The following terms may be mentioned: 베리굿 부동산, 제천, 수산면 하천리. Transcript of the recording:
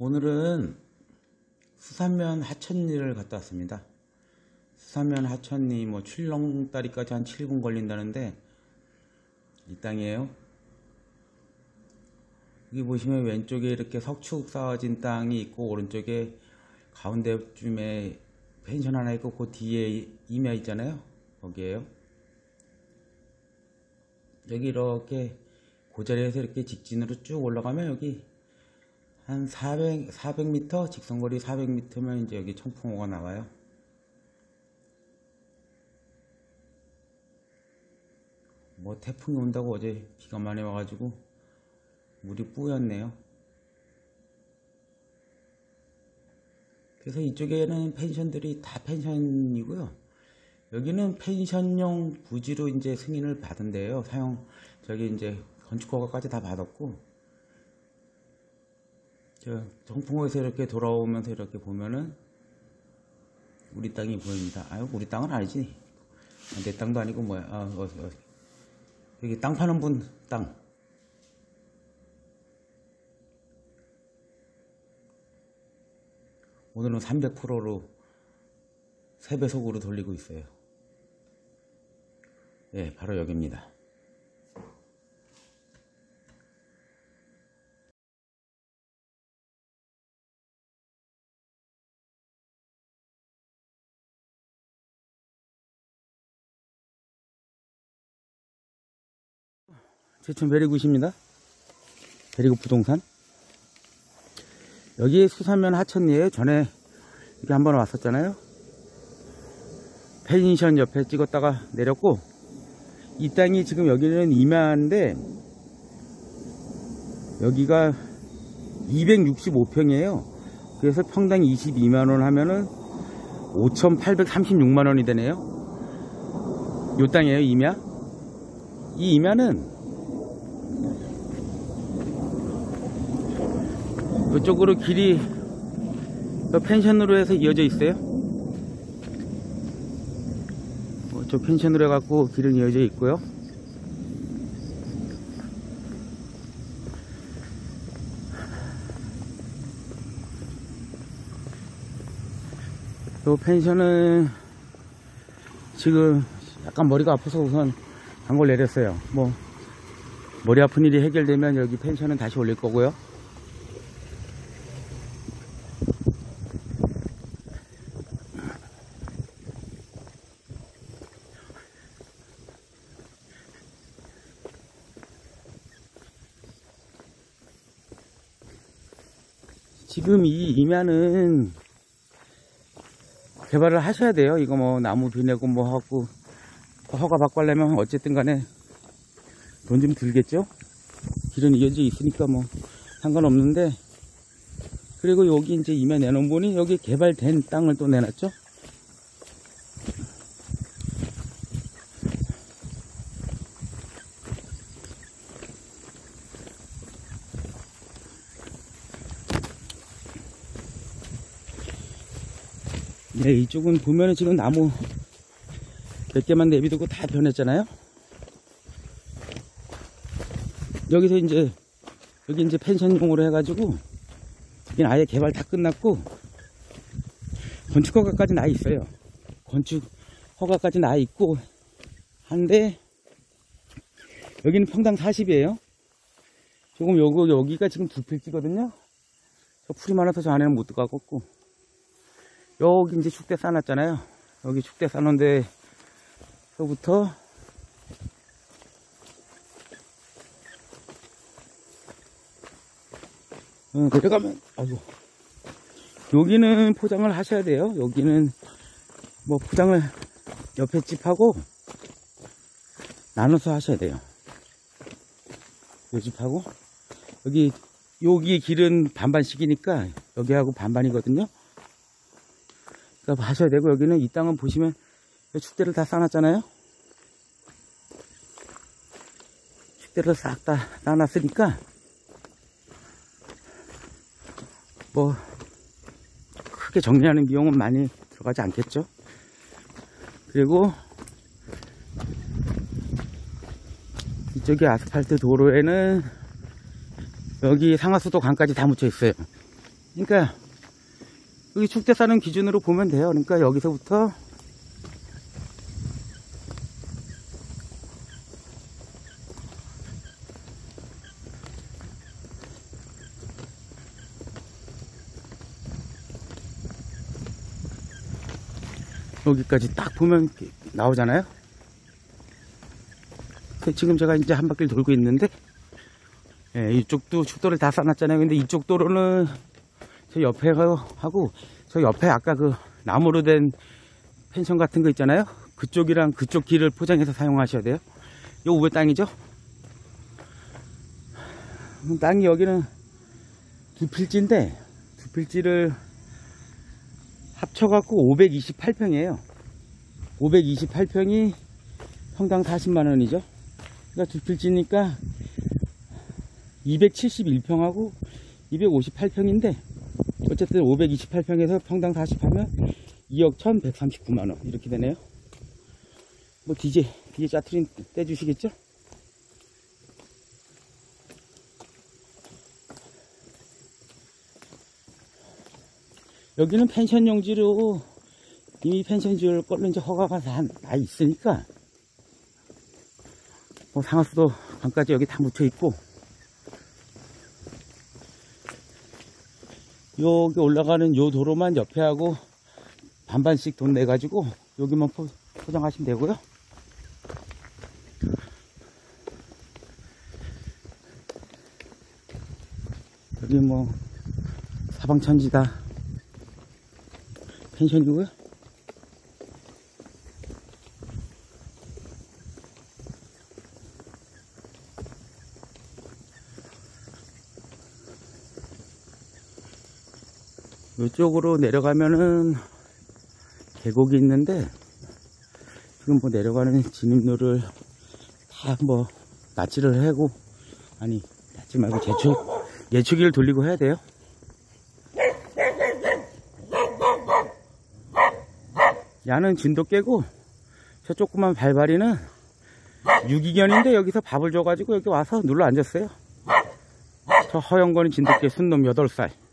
오늘은 수산면 하천리를 갔다 왔습니다. 수산면 하천리 출렁다리까지 한 7분 걸린다는데 이 땅이에요. 여기 보시면 왼쪽에 이렇게 석축 쌓아진 땅이 있고, 오른쪽에 가운데쯤에 펜션 하나 있고, 그 뒤에 임야 있잖아요. 거기에요. 여기 이렇게 그 자리에서 이렇게 직진으로 쭉 올라가면 여기 한 400m, 직선거리 400m면 이제 여기 청풍호가 나와요. 뭐 태풍이 온다고 어제 비가 많이 와가지고 물이 뿌였네요. 그래서 이쪽에는 펜션들이 다 펜션이고요. 여기는 펜션용 부지로 이제 승인을 받은 데요. 저기 이제 건축허가까지 다 받았고, 저 청풍호에서 이렇게 돌아오면서 이렇게 보면은 우리 땅이 보입니다. 아유, 우리 땅은 아니지. 내 땅도 아니고 뭐야. 여기 땅 파는 분 땅. 오늘은 300%로 3배속으로 돌리고 있어요. 예, 바로 여기입니다. 제천 베리굿입니다. 베리굿 부동산. 여기 수산면 하천리에 전에 이렇게 한번 왔었잖아요. 펜션 옆에 찍었다가 내렸고, 이 땅이 지금 여기는 임야인데 여기가 265평이에요. 그래서 평당 22만원 하면은 5,836만원이 되네요. 요 땅이에요, 임야. 이 임야는 이쪽으로 길이 펜션으로 해서 이어져 있어요. 저 펜션으로 해갖고 길은 이어져 있고요. 이 펜션은 지금 약간 머리가 아파서 우선 단골 내렸어요. 뭐 머리 아픈 일이 해결되면 여기 펜션은 다시 올릴 거고요. 지금 이 임야는 개발을 하셔야 돼요. 이거 뭐 나무 비내고 뭐 하고 허가 받고 하려면 어쨌든 간에 돈 좀 들겠죠? 길은 이어져 있으니까 뭐 상관없는데, 그리고 여기 이제 임야 내놓은 분이 여기 개발된 땅을 또 내놨죠? 네, 이쪽은 보면은 지금 나무 몇 개만 내비두고 다 변했잖아요. 여기서 이제 여기 펜션용으로 해가지고 여기는 아예 개발 다 끝났고 건축허가까지 나 있어요. 건축허가까지 나 있고 한데 여기는 평당 40이에요. 조금 여기가 지금 두 필지거든요. 저 풀이 많아서 저 안에는 못 들어갔고. 여기 이제 축대 쌓아놨잖아요. 여기 축대 쌓는 데서부터 내려가면, 아이고, 여기는 포장을 하셔야 돼요. 여기는 뭐 포장을 옆에 집하고 나눠서 하셔야 돼요. 요 집하고 여기 길은 반반씩이니까 여기하고 반반이거든요. 그러니까 하셔야 되고, 여기는 이 땅은 보시면 축대를 다 쌓아놨잖아요. 축대를 싹 다 쌓아놨으니까 뭐 크게 정리하는 비용은 많이 들어가지 않겠죠. 그리고 이쪽에 아스팔트 도로에는 여기 상하수도 강까지 다 묻혀 있어요. 그러니까 여기 축제사는 기준으로 보면 돼요. 그러니까 여기서부터 여기까지 딱 보면 나오잖아요. 지금 제가 이제 한 바퀴를 돌고 있는데, 예, 이쪽도 축도를 다 쌓아놨잖아요. 근데 이쪽 도로는 저 옆에 하고 저 옆에 아까 그 나무로 된 펜션 같은 거 있잖아요. 그쪽이랑 그쪽 길을 포장해서 사용하셔야 돼요. 요 왜 땅이죠? 땅이 여기는 두 필지인데 두 필지를 합쳐갖고 528평이에요. 528평이 평당 40만원이죠. 그러니까 두 필지니까 271평하고 258평인데 어쨌든 528평에서 평당 40하면 2억 1139만원 이렇게 되네요. 뭐 DJ 짜투리 떼주시겠죠? 여기는 펜션 용지로 이미 펜션 지을 걸로 이제 허가가 다 있으니까 뭐 상하수도 강까지 여기 다 묻혀 있고, 여기 올라가는 요 도로만 옆에 하고 반반씩 돈 내가지고 여기만 포장하시면 되고요. 여기 뭐 사방천지다 펜션이고요. 이쪽으로 내려가면은 계곡이 있는데 지금 뭐 내려가는 진입로를 다 뭐 낫지를 해고, 아니 낫지 말고 예초기를 돌리고 해야 돼요. 야는 진도 깨고 저 조그만 발바리는 유기견인데 여기서 밥을 줘가지고 여기 와서 눌러 앉았어요. 저 허영건이 진도 깨 순놈 8살.